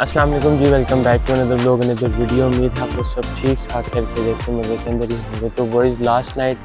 अस्सलाम वालेकुम जी, welcome back to another vlog another video. उम्मीद है आप लोग सब ठीक ठाक करके जैसे मज़े के अंदर ही होंगे। तो बॉयज़, लास्ट नाइट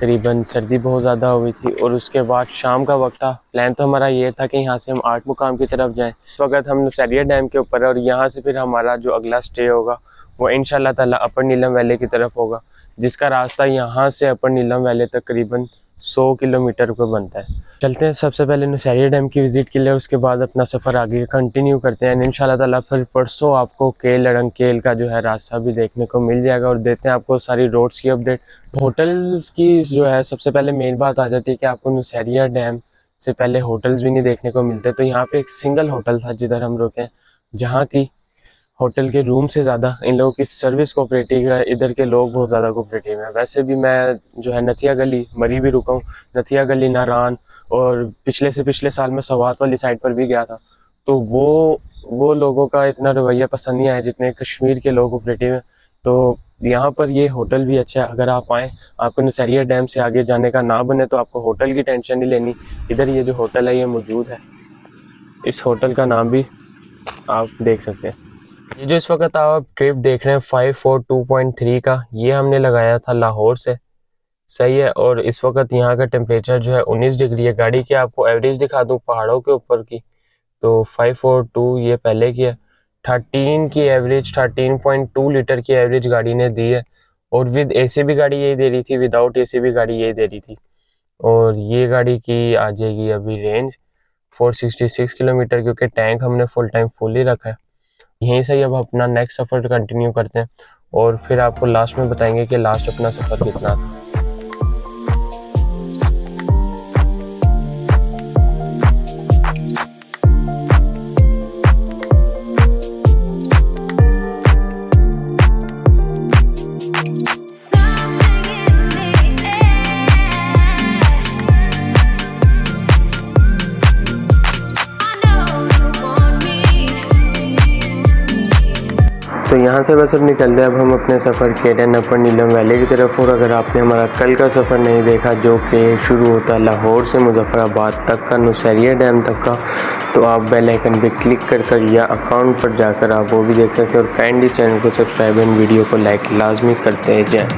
करीबन सर्दी बहुत ज़्यादा हुई थी और उसके बाद शाम का वक्त था। प्लान तो हमारा ये था कि यहाँ से हम आठमुकाम की तरफ जाएँ। इस वक्त हम नुसैरिया डैम के ऊपर है और यहाँ से फिर हमारा जो अगला स्टे होगा वो इंशाल्लाह ताला अपर नीलम वैली की तरफ होगा, जिसका रास्ता यहाँ से अपर नीलम वैली तक करीबन 100 किलोमीटर को बनता है। चलते हैं सबसे पहले नुसैरिया डैम की विज़िट के लिए, उसके बाद अपना सफ़र आगे कंटिन्यू करते हैं। इंशाल्लाह ताला फिर परसों आपको केल अड़ंग केल का जो है रास्ता भी देखने को मिल जाएगा और देते हैं आपको सारी रोड्स की अपडेट। होटल्स की जो है सबसे पहले मेन बात आ जाती है कि आपको नुसैरिया डैम से पहले होटल्स भी नहीं देखने को मिलते। तो यहाँ पर एक सिंगल होटल था जिधर हम रुके, जहाँ की होटल के रूम से ज़्यादा इन लोगों की सर्विस कोऑपरेटिव है। इधर के लोग बहुत ज़्यादा कोऑपरेटिव हैं। वैसे भी मैं जो है नथिया गली मरी भी रुका हूँ, नथिया गली नारान, और पिछले साल मैं सवात वाली साइड पर भी गया था। तो वो लोगों का इतना रवैया पसंद नहीं आया जितने कश्मीर के लोग कोऑपरेटिव हैं। तो यहाँ पर ये होटल भी अच्छा है। अगर आप आएँ, आपको नुसैरिया डैम से आगे जाने का ना बने तो आपको होटल की टेंशन नहीं लेनी। इधर ये जो होटल है ये मौजूद है। इस होटल का नाम भी आप देख सकते हैं। ये जो इस वक्त आप ट्रिप देख रहे हैं 542.3 का, ये हमने लगाया था लाहौर से, सही है। और इस वक्त यहाँ का टेम्परेचर जो है 19 डिग्री है। गाड़ी की आपको एवरेज दिखा दूँ पहाड़ों के ऊपर की, तो 542 ये पहले की है। 13 की एवरेज, 13.2 लीटर की एवरेज गाड़ी ने दी है। और विद एसी भी गाड़ी यही दे रही थी, विदाउट एसी भी गाड़ी यही दे रही थी। और ये गाड़ी की आ जाएगी अभी रेंज 466 किलोमीटर, क्योंकि टैंक हमने फुल टाइम फुल ही रखा है। यहीं से ही अब अपना नेक्स्ट सफ़र कंटिन्यू करते हैं और फिर आपको लास्ट में बताएंगे कि लास्ट अपना सफ़र कितना था। तो यहाँ से बस अब निकलते हैं। अब हम अपने सफ़र केरन अपर नीलम वैली की तरफ। और अगर आपने हमारा कल का सफ़र नहीं देखा, जो कि शुरू होता है लाहौर से मुजफ़राबाद तक का, नुसैरिया डैम तक का, तो आप बेल आइकन पर क्लिक कर कर या अकाउंट पर जाकर आप वो भी देख सकते हैं। और काइंडली चैनल को सब्सक्राइब एंड वीडियो को लाइक लाजमी करते जाएँ।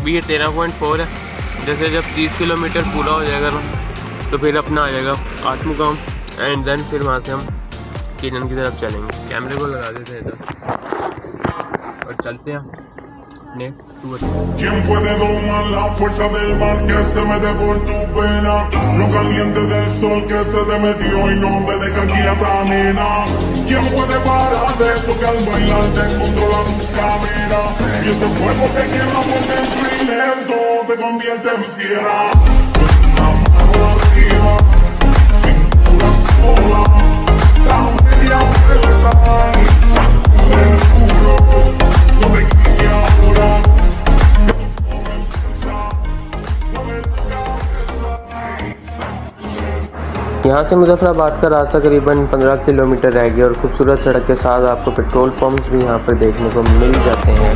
अभी ये 13.4 है। जैसे जब 30 किलोमीटर पूरा हो जाएगा तो फिर अपना आ जाएगा आठमुकाम एंड देन फिर वहाँ से हम केरन की तरफ चलेंगे। कैमरे को लगा देते हैं इधर और चलते हैं अपने te convierte en fiera una mano arriba cintura sola da media vuelta y sacude el culo no te quite ahora यहाँ से मुजफ्फराबाद का रास्ता करीबन 15 किलोमीटर रह गया और खूबसूरत सड़क के साथ आपको पेट्रोल पंप्स भी यहाँ पर देखने को मिल जाते हैं।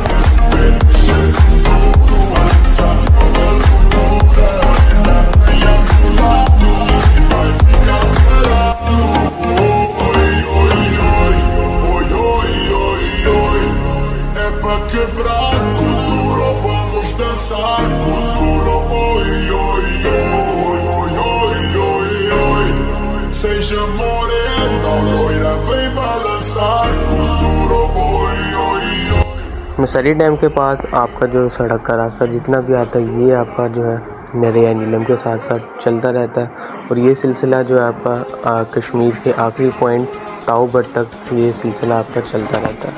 नसरी डैम के पास आपका जो सड़क का रास्ता जितना भी आता है ये आपका जो है नरिया नीलम के साथ साथ चलता रहता है और ये सिलसिला जो है आपका कश्मीर के आखिरी पॉइंट ताऊबट तक ये सिलसिला आपका चलता रहता है।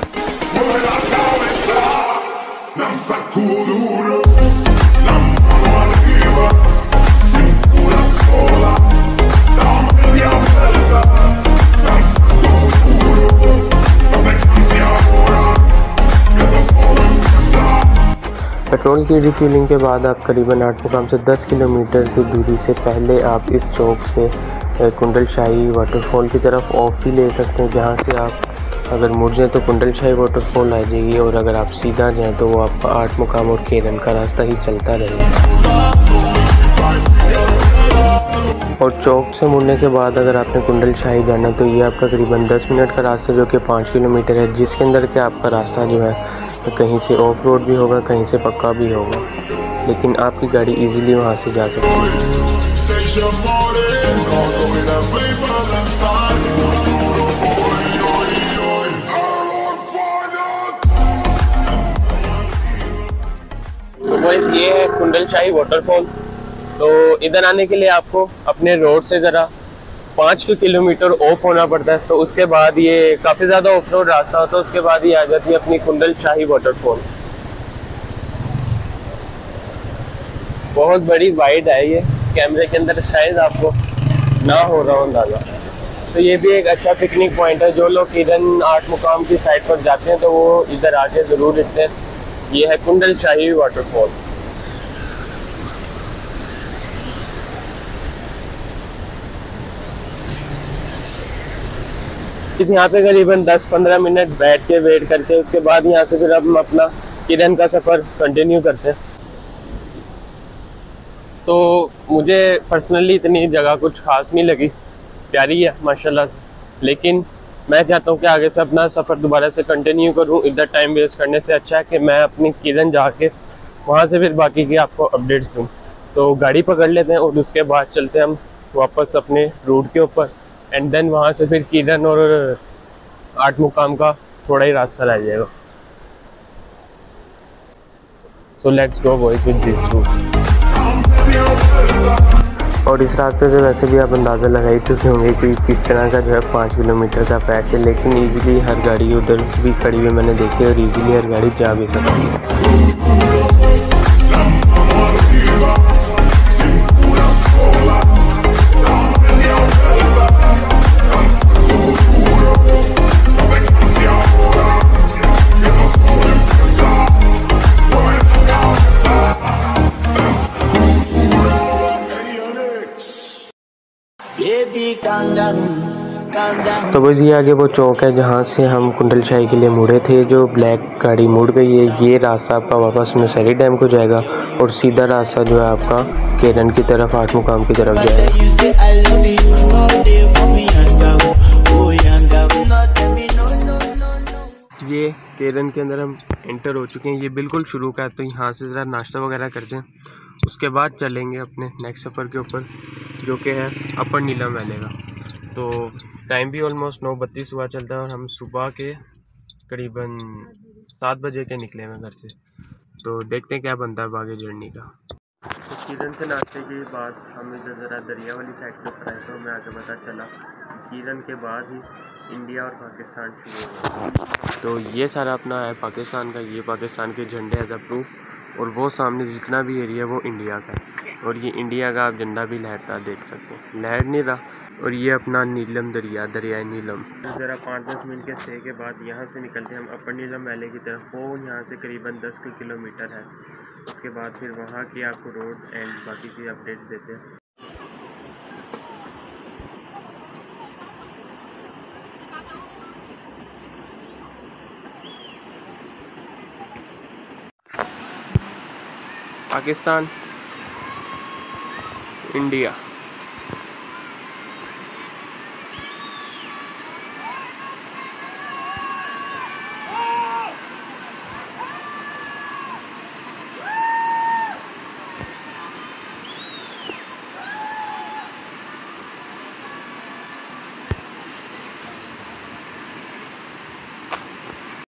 पेट्रोल की रिफ्यूलिंग के बाद आप करीबन आठमुकाम से 10 किलोमीटर की दूरी से पहले आप इस चौक से कुंडलशाही वाटरफॉल की तरफ ऑफ भी ले सकते हैं, जहां से आप अगर मुड़ जाएँ तो कुंडलशाही वाटरफॉल आ जाएगी और अगर आप सीधा जाएँ तो वो आपका आठमुकाम और केरन का रास्ता ही चलता रहेगा। और चौक से मुड़ने के बाद अगर आपने कुंडलशाही जाना तो ये आपका करीबन 10 मिनट का रास्ता जो कि 5 किलोमीटर है, जिसके अंदर के आपका रास्ता जो है कहीं से ऑफ रोड भी होगा, कहीं से पक्का भी होगा, लेकिन आपकी गाड़ी इजीली वहां से जा सकती है। तो ये है कुंडलशाही वाटरफॉल। तो इधर आने के लिए आपको अपने रोड से ज़रा 5 किलोमीटर ऑफ होना पड़ता है, तो उसके बाद ये काफ़ी ज़्यादा ऑफ रोड रास्ता होता है, उसके बाद ये आ जाती है अपनी कुंडलशाही वाटरफॉल। बहुत बड़ी वाइड है ये, कैमरे के अंदर शायद आपको ना हो रहा अंदाज़ा। तो ये भी एक अच्छा पिकनिक पॉइंट है, जो लोग केरन आठमुकाम की साइड पर जाते हैं तो वो इधर आके ज़रूर देखते हैं। ये है कुंडलशाही वाटरफॉल। इस यहाँ पे करीबन 10-15 मिनट बैठ के वेट करते हैं, उसके बाद यहाँ से फिर हम अपना केरन का सफ़र कंटिन्यू करते हैं। तो मुझे पर्सनली इतनी जगह कुछ खास नहीं लगी, प्यारी है माशाल्लाह, लेकिन मैं चाहता हूँ कि आगे से अपना सफ़र दोबारा से कंटिन्यू करूँ। इधर टाइम वेस्ट करने से अच्छा है कि मैं अपनी केरन जाके वहाँ से फिर बाकी की आपको अपडेट्स दूँ। तो गाड़ी पकड़ लेते हैं और उसके बाद चलते हैं हम वापस अपने रूट के ऊपर, एंड देन वहाँ से फिर केरन और आठमुकाम का थोड़ा ही रास्ता रह जाएगा। So let's go boys with this route. और इस रास्ते से वैसे भी आप अंदाज़ा लगा ही चुके होंगे कि किस तरह का जो है 5 किलोमीटर का पैच है, लेकिन ईजिली हर गाड़ी उधर भी खड़ी हुई मैंने देखी और ईजिली हर गाड़ी जा भी सकती है। तो बस ये आगे वो चौक है जहाँ से हम कुंडलशाही के लिए मुड़े थे। जो ब्लैक गाड़ी मुड़ गई है, ये रास्ता आपका वापस नसरी डैम को जाएगा और सीधा रास्ता जो है आपका केरन की तरफ आठमुकाम की तरफ जाएगा। ये केरन के अंदर हम एंटर हो चुके हैं, ये बिल्कुल शुरू का है, तो यहाँ से ज़रा नाश्ता वगैरह करते हैं, उसके बाद चलेंगे अपने नेक्स्ट सफ़र के ऊपर जो कि है अपर नीलम वैली का। तो टाइम भी ऑलमोस्ट 9:32 हुआ चलता है और हम सुबह के करीबन 7 बजे के निकले हैं घर से, तो देखते हैं क्या बनता है आगे जर्नी का। तो केरन से नाश्ते के बाद हम इधर ज़रा दरिया वाली साइड पर ऊपर आए, तो हमें आगे पता चला केरन के बाद ही इंडिया और पाकिस्तान शुरू हुआ। तो ये सारा अपना है पाकिस्तान का, ये पाकिस्तान के झंडे एज अ प्रूफ, और वो सामने जितना भी एरिया वो इंडिया का है, और ये इंडिया का आप झंडा भी लहरता देख सकते हैं, लहर नहीं रहा। और ये अपना नीलम दरिया, दरिया नीलम। ज़रा 5-10 मिनट के स्टे के बाद यहाँ से निकलते हैं हम अपर नीलम वैली की तरफ, वो यहाँ से करीबन 10 किलोमीटर है। उसके बाद फिर वहाँ की आपको रोड एंड बाकी की अपडेट्स देते हैं। पाकिस्तान, इंडिया।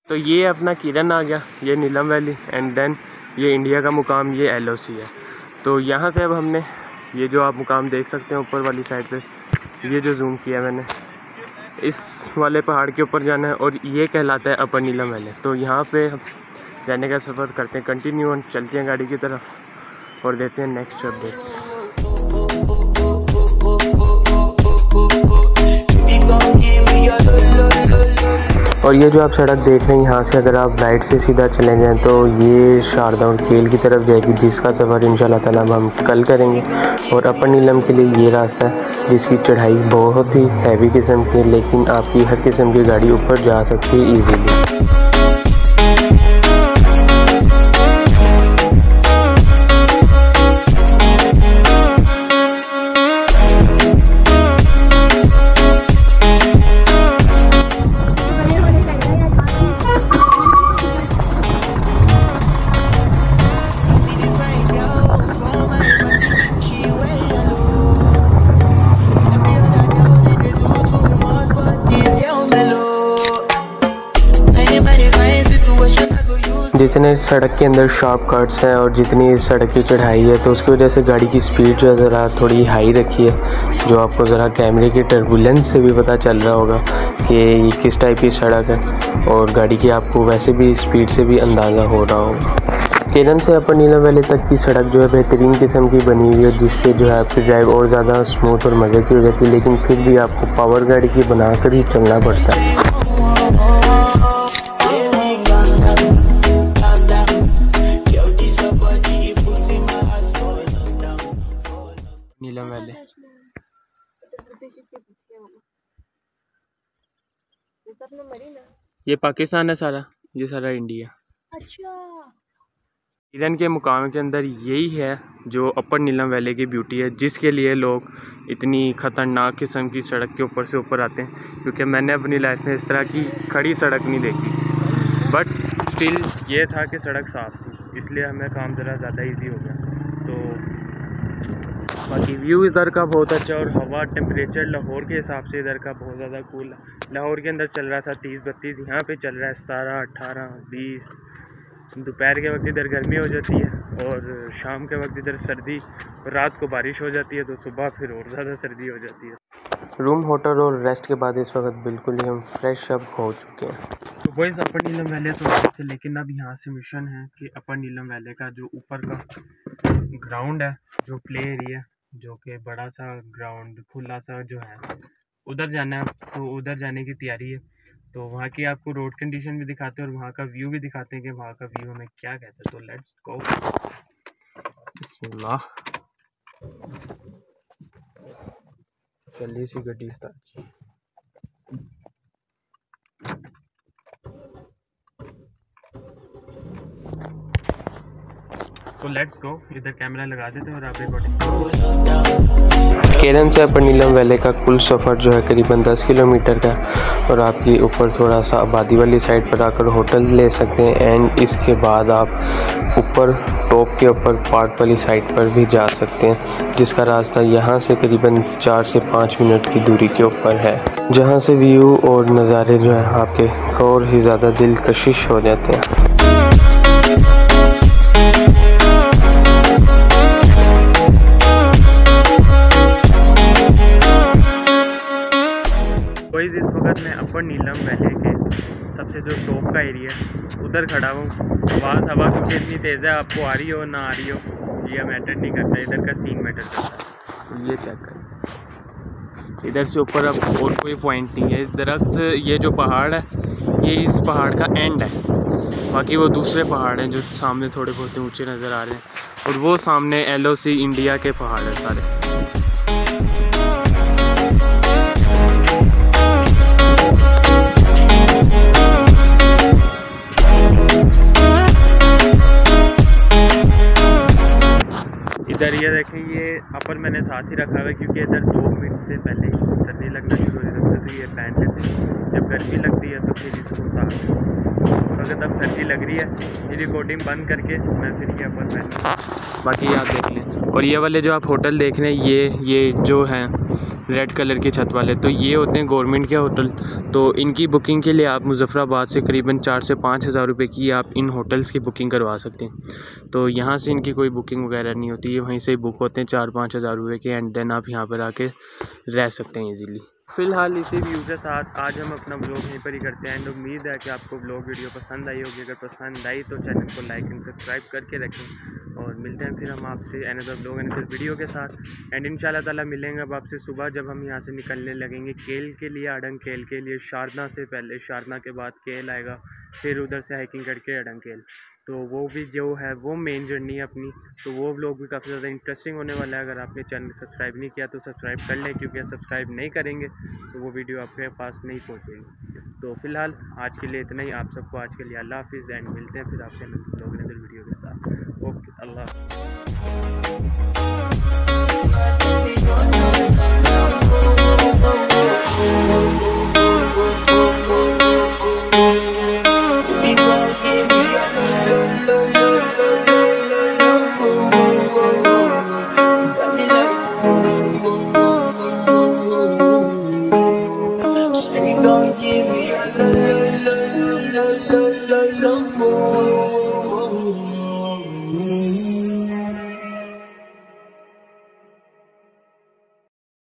तो ये अपना किरण आ गया, ये नीलम वैली एंड देन ये इंडिया का मुकाम, ये LOC है। तो यहाँ से अब हमने ये जो आप मुकाम देख सकते हैं ऊपर वाली साइड पे, ये जो जूम किया मैंने, इस वाले पहाड़ के ऊपर जाना है और ये कहलाता है अपर नीलम वैली। तो यहाँ पे जाने का सफ़र करते हैं कंटिन्यू और चलते हैं गाड़ी की तरफ और देते हैं नेक्स्ट अपडेट्स। और ये जो आप सड़क देख रहे हैं, यहाँ से अगर आप राइट से सीधा चले जाएँ तो ये शारदा और खेल की तरफ जाएगी, जिसका सफ़र इंशाल्लाह ताला हम कल करेंगे। और अपर नीलम के लिए ये रास्ता है जिसकी चढ़ाई बहुत ही हैवी किस्म की है, लेकिन आपकी हर किस्म की गाड़ी ऊपर जा सकती है ईजीली। जितने सड़क के अंदर शार्प कट्स हैं और जितनी इस सड़क की चढ़ाई है, तो उसकी वजह से गाड़ी की स्पीड जो है ज़रा थोड़ी हाई रखी है, जो आपको ज़रा कैमरे की टर्बुलेंस से भी पता चल रहा होगा कि ये किस टाइप की सड़क है, और गाड़ी की आपको वैसे भी स्पीड से भी अंदाज़ा हो रहा होगा। केरन से अपर नीलम वैली तक की सड़क जो है बेहतरीन किस्म की बनी हुई है, जिससे जो है आपकी ड्राइव और ज़्यादा स्मूथ और मज़े की हो जाती है, लेकिन फिर भी आपको पावर गाड़ी की बना कर ही चलना पड़ता है। नीलम वैली ये पाकिस्तान है सारा, ये सारा इंडिया। अच्छा, किरण के मुकाम के अंदर यही है जो अपर नीलम वैली की ब्यूटी है, जिसके लिए लोग इतनी ख़तरनाक किस्म की सड़क के ऊपर से ऊपर आते हैं, क्योंकि मैंने अपनी लाइफ में इस तरह की खड़ी सड़क नहीं देखी। बट स्टिल ये था कि सड़क साफ थी, इसलिए हमें काम ज़रा ज़्यादा ईजी हो गया। बाकी व्यू इधर का बहुत अच्छा और हवा टेम्परेचर लाहौर के हिसाब से इधर का बहुत ज़्यादा कूल है। लाहौर के अंदर चल रहा था 30-32, यहाँ पे चल रहा है 17, 18, 20। दोपहर के वक्त इधर गर्मी हो जाती है और शाम के वक्त इधर सर्दी, रात को बारिश हो जाती है तो सुबह फिर और ज़्यादा सर्दी हो जाती है। रूम, होटल और रेस्ट के बाद इस वक्त बिल्कुल ही हम फ्रेश अप हो चुके हैं। तो वही अपर नीलम वैली तो, लेकिन अब यहाँ से मिशन है कि अपर नीलम वैली का जो ऊपर का ग्राउंड है, जो प्ले एरिया, जो कि बड़ा सा ग्राउंड खुला सा जो है, उधर जाना है। तो उधर जाने की तैयारी है, तो वहाँ की आपको रोड कंडीशन भी दिखाते हैं और वहाँ का व्यू भी दिखाते हैं कि वहाँ का व्यू हमें क्या कहता है। तो लेट्स गो। बिस्मिल्लाह, चलिए सी गड्डी स्टार्ट। तो लेट्स गो, इधर कैमरा लगा देते हैं और आप रिकॉर्डिंग। केरन से अपर नीलम वैली का कुल सफ़र जो है करीबन 10 किलोमीटर का, और आपकी ऊपर थोड़ा सा आबादी वाली साइड पर आकर होटल ले सकते हैं, एंड इसके बाद आप ऊपर टॉप के ऊपर पार्क वाली साइड पर भी जा सकते हैं, जिसका रास्ता यहाँ से करीबन 4 से 5 मिनट की दूरी के ऊपर है, जहाँ से व्यू और नज़ारे जो हैं आपके और ही ज़्यादा दिलकशिश हो जाते हैं। इस वक्त मैं अपर नीलम वैली के सबसे जो टॉप का एरिया उधर खड़ा हूँ। हवा क्योंकि इतनी तेज़ है, आपको आ रही हो ना आ रही हो ये मैटर नहीं करता, इधर का सीन मैटर करता है। ये चेक कर, इधर से ऊपर अब और कोई पॉइंट नहीं है। दरख्त, ये जो पहाड़ है ये इस पहाड़ का एंड है, बाकी वो दूसरे पहाड़ हैं जो सामने थोड़े बहुत ऊँचे नज़र आ रहे हैं, और वो सामने LOC इंडिया के पहाड़ हैं सारे। नज़रिया देखें, ये अपर मैंने साथ ही रखा हुआ है क्योंकि इधर 2 मिनट से पहले ही सर्दी लगना शुरू हो जाती है तो ये पहन लेते हैं, जब गर्मी लगती है तो फिर इसको उतार उस वक्त अब सर्दी लग रही है, ये रिकॉर्डिंग बंद करके मैं फिर ये अपर पहन, बाकी आप देख लें। और ये वाले जो आप होटल देख रहे हैं ये जो हैं रेड कलर की छत वाले, तो ये होते हैं गवर्नमेंट के होटल। तो इनकी बुकिंग के लिए आप मुजफ्फराबाद से करीबन 4 से 5 हज़ार रुपये की आप इन होटल्स की बुकिंग करवा सकते हैं। तो यहाँ से इनकी कोई बुकिंग वगैरह नहीं होती है, वहीं से बुक होते हैं 4-5 हज़ार रुपये के, एंड देन आप यहाँ पर आके रह सकते हैं इजीली। फ़िलहाल इसी व्यू के साथ आज हम अपना ब्लॉग यहीं पर ही करते हैं, एंड उम्मीद है कि आपको ब्लॉग वीडियो पसंद आई होगी। अगर पसंद आई तो चैनल को लाइक एंड सब्सक्राइब करके रखें, और मिलते हैं फिर हम आपसे अनदर ब्लॉग अनदर वीडियो के साथ। एंड इंशाल्लाह ताला मिलेंगे अब आपसे सुबह, जब हम यहाँ से निकलने लगेंगे केल के लिए, अडंग केल के लिए। शारदा से पहले, शारदा के बाद केल आएगा, फिर उधर से हाइकिंग करके अडंग केल, तो वो भी जो है वो मेन जर्नी है अपनी। तो वो व्लॉग भी काफ़ी ज़्यादा इंटरेस्टिंग होने वाला है। अगर आपने चैनल सब्सक्राइब नहीं किया तो सब्सक्राइब कर लें, क्योंकि सब्सक्राइब नहीं करेंगे तो वो वीडियो आपके पास नहीं पहुँचेगी। तो फिलहाल आज के लिए इतना ही, आप सबको आज के लिए अल्लाह हाफिज़, एंड मिलते हैं फिर आपसे ब्लॉग अनदर वीडियो के साथ। ओके, अल्लाह हाफिज़।